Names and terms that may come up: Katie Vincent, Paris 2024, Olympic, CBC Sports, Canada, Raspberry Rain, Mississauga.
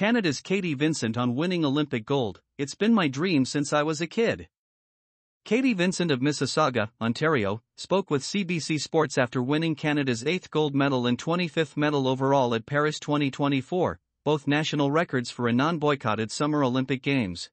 Canada's Katie Vincent on winning Olympic gold. It's been my dream since I was a kid. Katie Vincent of Mississauga, Ontario, spoke with CBC Sports after winning Canada's 8th gold medal and 25th medal overall at Paris 2024, both national records for a non-boycotted Summer Olympic Games.